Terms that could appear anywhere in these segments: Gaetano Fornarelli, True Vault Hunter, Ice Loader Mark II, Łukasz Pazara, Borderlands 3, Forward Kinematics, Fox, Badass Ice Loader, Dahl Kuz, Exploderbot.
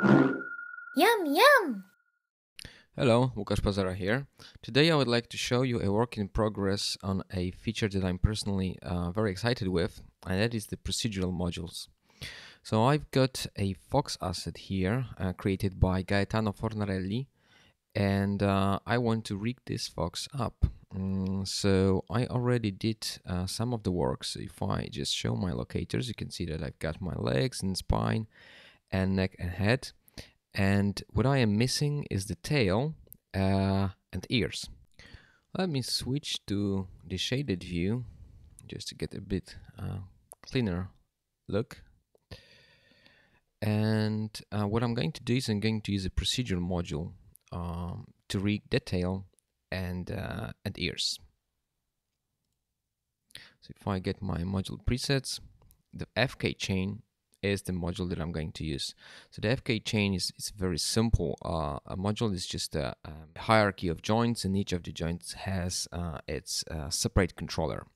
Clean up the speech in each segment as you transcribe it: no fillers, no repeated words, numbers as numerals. Yum, yum! Hello, Łukasz Pazara here. Today I would like to show you a work in progress on a feature that I'm personally very excited with, and that is the procedural modules. So I've got a Fox asset here created by Gaetano Fornarelli, and I want to rig this Fox up. So I already did some of the work. So if I just show my locators, you can see that I've got my legs and spine and neck and head. And what I am missing is the tail and ears. Let me switch to the shaded view just to get a bit cleaner look. And what I'm going to do is I'm going to use a procedural module to rig the tail and ears. So if I get my module presets, the FK chain is the module that I'm going to use. So the FK chain is very simple. A module is just a hierarchy of joints, and each of the joints has its separate controller.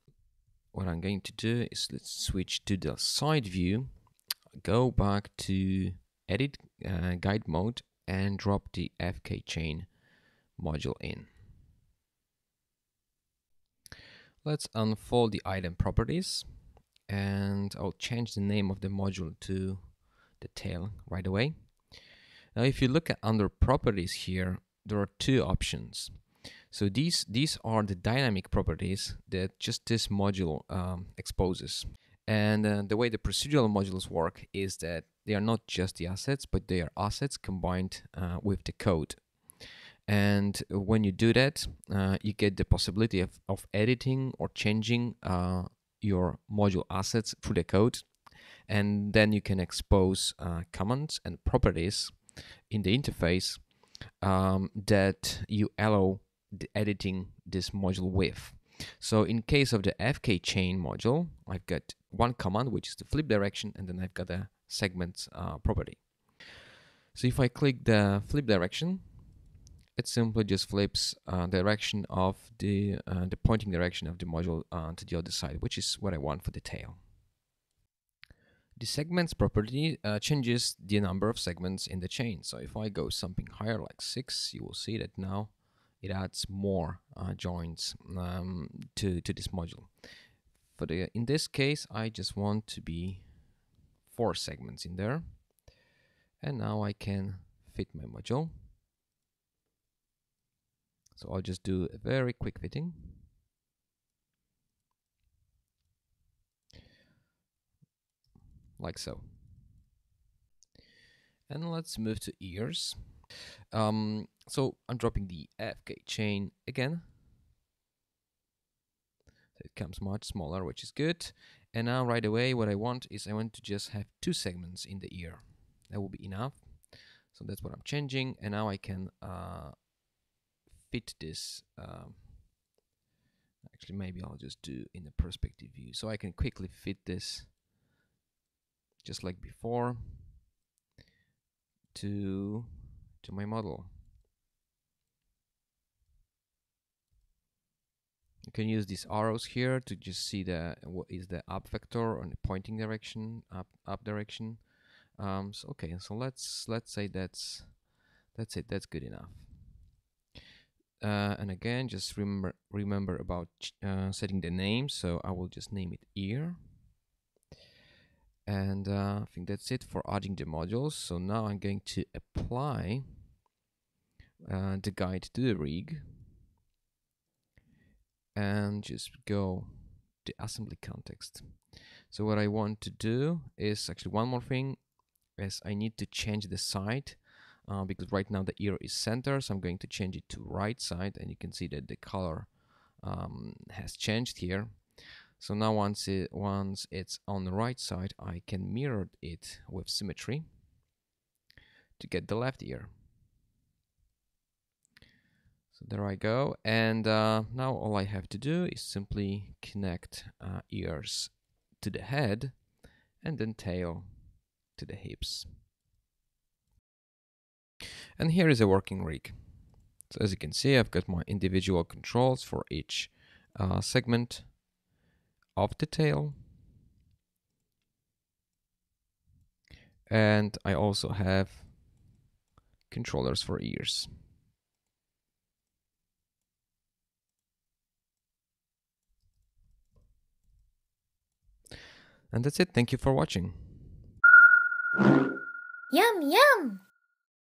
What I'm going to do is let's switch to the side view, go back to edit guide mode, and drop the FK chain module in. Let's unfold the item properties, and I'll change the name of the module to the tail right away. Now if you look at under properties here, there are two options. So these are the dynamic properties that just this module exposes. And the way the procedural modules work is that they are not just the assets, but they are assets combined with the code. And when you do that, you get the possibility of editing or changing your module assets through the code, and then you can expose commands and properties in the interface that you allow the editing this module with. So in case of the FK chain module, I've got one command, which is the flip direction, and then I've got a segments property. So if I click the flip direction, it simply just flips direction of the pointing direction of the module to the other side, which is what I want for the tail. The segments property changes the number of segments in the chain. So if I go something higher, like 6, you will see that now it adds more joints to this module. But in this case, I just want to be 4 segments in there, and now I can fit my module. So I'll just do a very quick fitting. Like so. And let's move to ears. So I'm dropping the FK chain again. So it comes much smaller, which is good. And now right away what I want is I want to just have 2 segments in the ear. That will be enough. So that's what I'm changing. And now I can fit this, actually maybe I'll just do in the perspective view, so I can quickly fit this just like before to my model. You can use these arrows here to just see what is the up vector on the pointing direction, up direction. So okay, so let's say that's it, that's good enough. And again, just remember about setting the name, so I will just name it ear. And I think that's it for adding the modules. So now I'm going to apply the guide to the rig, and just go to assembly context. So what I want to do is actually one more thing, is I need to change the side. Because right now the ear is center, so I'm going to change it to right side, and you can see that the color has changed here. So now once it's on the right side, I can mirror it with symmetry to get the left ear. So there I go, and now all I have to do is simply connect ears to the head, and then tail to the hips. And here is a working rig. So as you can see, I've got my individual controls for each segment of the tail. And I also have controllers for ears. And that's it. Thank you for watching. Yum, yum!